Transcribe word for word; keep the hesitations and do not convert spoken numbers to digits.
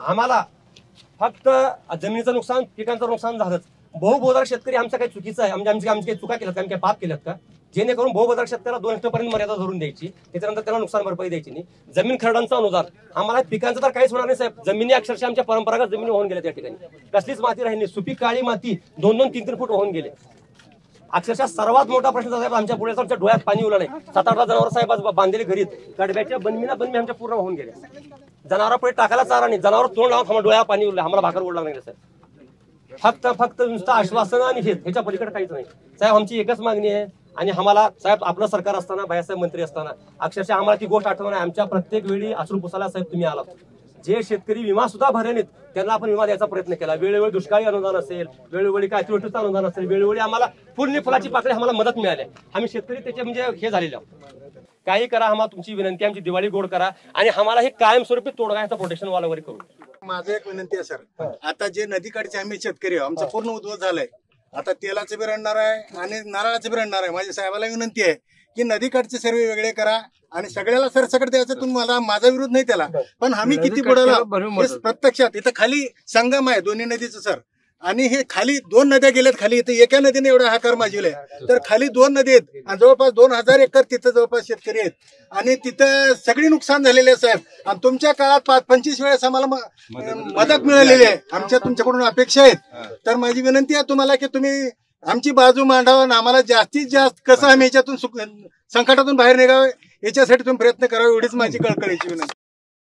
आम्हाला फक्त जमिनीचं नुकसान पिकांचं नुकसान झालंच। बहुबोधार शेतकरी आमचा काही चुकीचा आहे, आमच्या आमच्या काही चुका केल्यात, आमच्या पाप केल्यात का, जेणेकरून बहुबोधार शेतकऱ्याला दोन हेक्टर पर्यंत मर्यादा धरून द्यायची, त्याच्यानंतर त्याला नुकसान भरपाई द्यायची नाही। जमीन खरडांचं अनुदान आम्हाला पिकांचं तर काहीच होणार नाही साहेब। जमिनी अक्षरशः आमच्या परंपरागत जमिनी होऊन गेल्या, त्या ठिकाणी कसलीच माती राहिली, सुपीक काळी माती दोन दोन तीन तीन फूट होऊन गेले। अक्षरशः सर्वात मोठा प्रश्न साहेब आमच्या पुढे, आमच्या डोळ्यात पाणी उरलं नाही। सात आठ जनावर साहेब आज बांधलेले घरीत कडब्याच्या बनमीना बनमी आमच्या पूर्ण होऊन गेले। जनावर पुढे टाकायला चारा नाही, जनावर तोंड लावून आम्हाला डोळ्या पाणी उरलं, आम्हाला भाकर उडला नाही साहेब। फक्त फक्त नुसतं आश्वासनं आणि हेच, ह्याच्या पलीकडे काहीच नाही साहेब। आमची एकच मागणी आहे, आणि आम्हाला साहेब आपलं सरकार असताना, बायासाहेब मंत्री असताना अक्षरशः आम्हाला ती गोष्ट आठवण आहे। आमच्या प्रत्येक वेळी अश्रू पुसायला साहेब तुम्ही आलात। जे शेतकरी विमा सुद्धा भरले नाहीत त्यांना आपण विमा द्यायचा प्रयत्न केला। वेळोवेळी दुष्काळी अनुदान असेल, वेळोवेळी काय अतिवृष्टीचं अनुदान असेल, वेळोवेळी आम्हाला पूर्ण फुलाची पाकळी आम्हाला मदत मिळाली। आम्ही शेतकरी त्याचे म्हणजे हे झालेलं काही करा, आम्हाला तुमची विनंती, आमची दिवाळी गोड करा, आणि आम्हाला हे कायमस्वरूपी तोडगायचा प्रोटेक्शन वालावर करू। माझं एक विनंती आहे सर, आता जे नदीकाठचे आम्ही शेतकरी आहोत, आमचा पूर्ण उद्ध्वस्त झालाय। आता तेलाचं बी रडणार आहे आणि नारळाचं बी रडणार आहे। माझ्या साहेबाला विनंती आहे की नदीकाठचे सर्वे वेगळे करा आणि सगळ्याला सरसकट द्यायचं। तुम्हाला माझा विरोध नाही त्याला, पण आम्ही किती बुडाला प्रत्यक्षात। इथं खाली संगम आहे दोन्ही नदीचं सर, आणि हे खाली दोन नद्या गेल्यात खाली, इथे एका नदीने एवढा हाकार माजविलाय। तर खाली दोन नदी आहेत आणि जवळपास दोन हजार एकर तिथं जवळपास शेतकरी आहेत, आणि तिथं सगळी नुकसान झालेले आहे साहेब। आणि तुमच्या काळात पाच पंचवीस वेळेस आम्हाला मदत मिळालेली आहे, आमच्या तुमच्याकडून अपेक्षा आहेत। तर माझी विनंती आहे तुम्हाला की तुम्ही आमची बाजू मांडावं, आणि आम्हाला जास्तीत जास्त कसं आम्ही याच्यातून संकटातून बाहेर निघावं याच्यासाठी तुम्ही प्रयत्न करावे, एवढीच माझी कळकळीची विनंती।